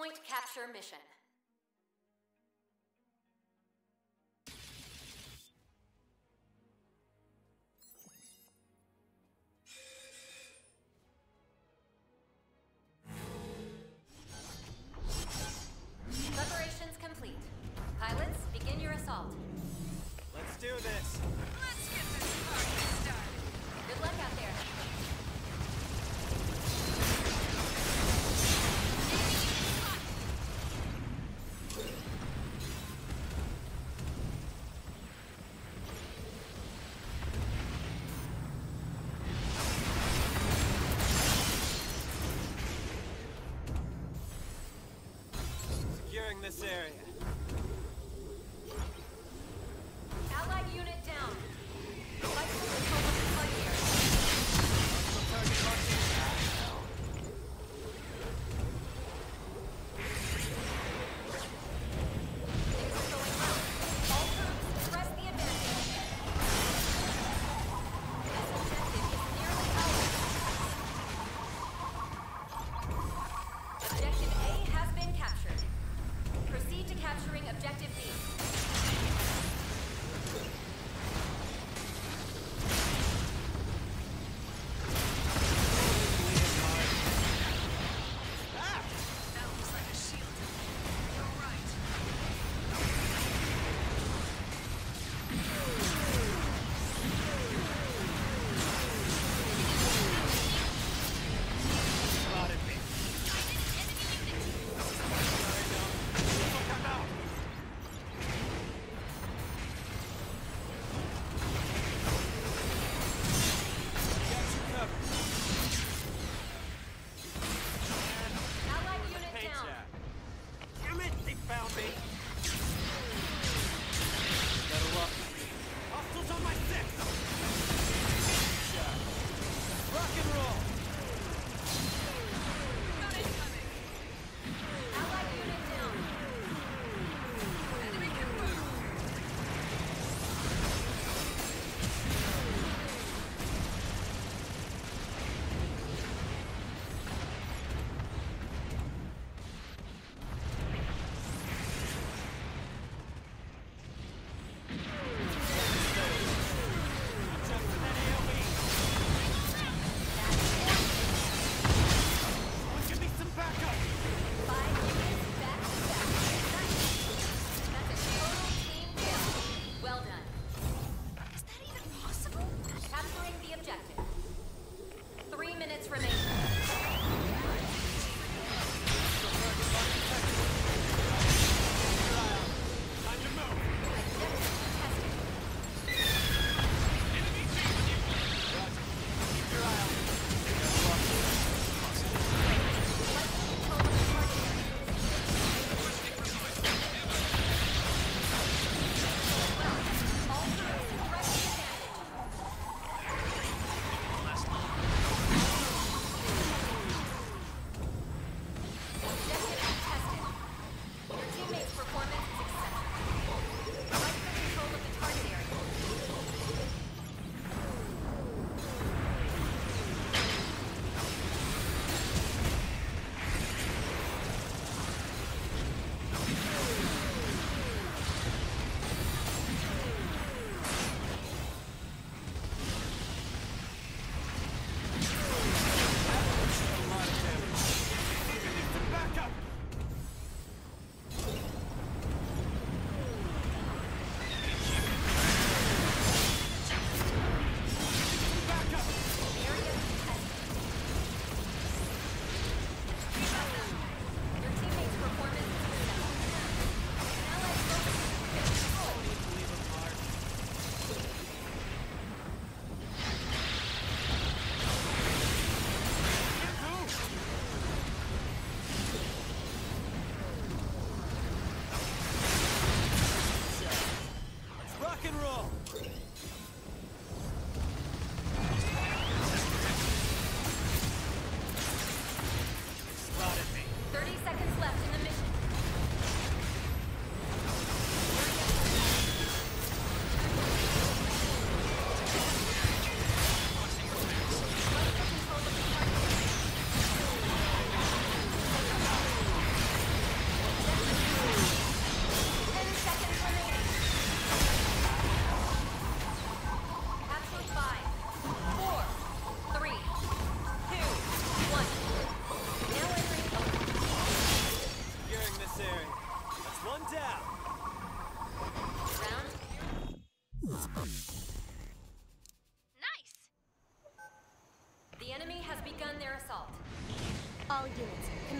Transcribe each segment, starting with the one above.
point capture mission. Preparations complete. Pilots, begin your assault. Let's do this. Let's get this party started. Good luck out there. This area. Allied unit down.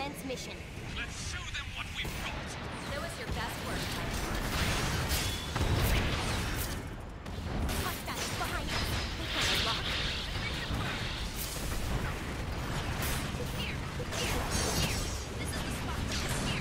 commence mission. Let's show them what we've got. Show us your best work, Titan. Hostiles behind us. We can unlock. Here, here, here. This is the spot. Here.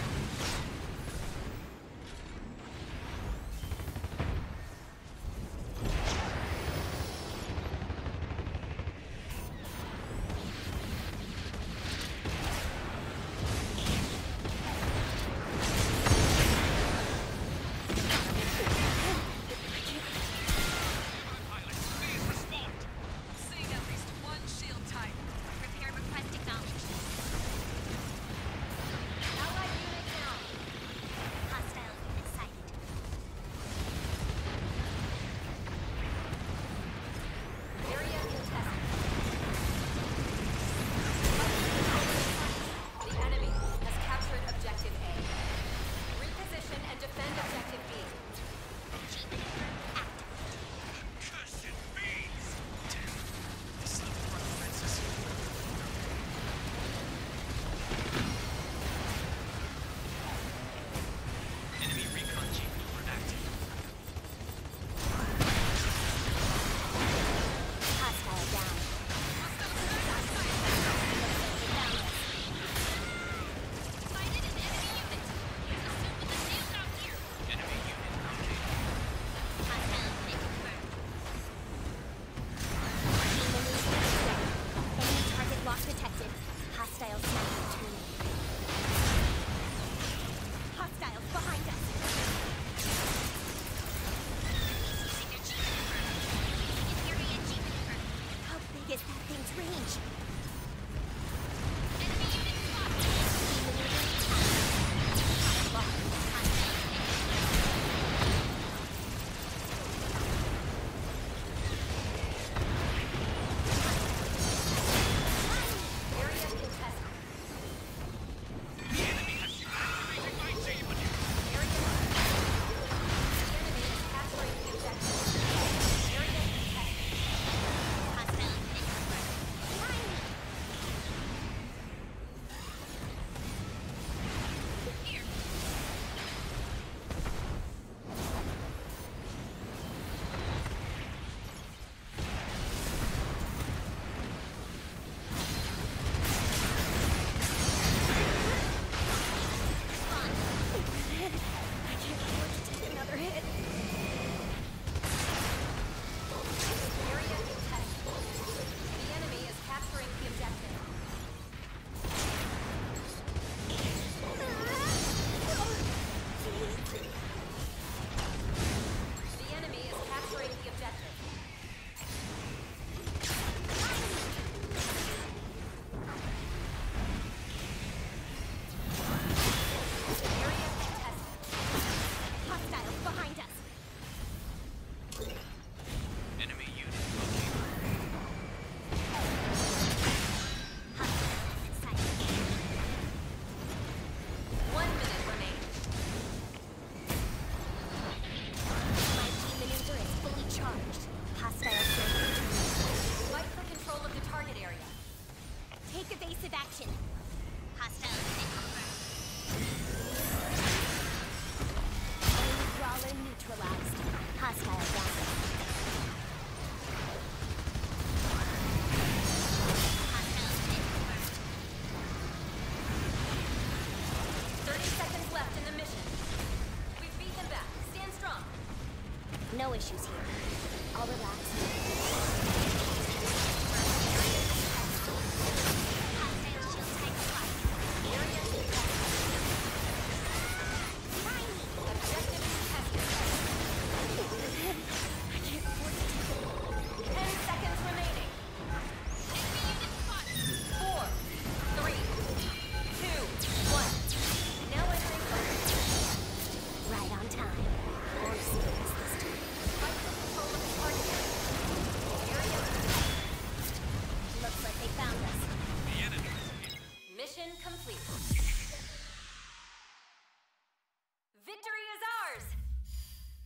No issues here. I'll relax.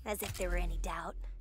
As if there were any doubt.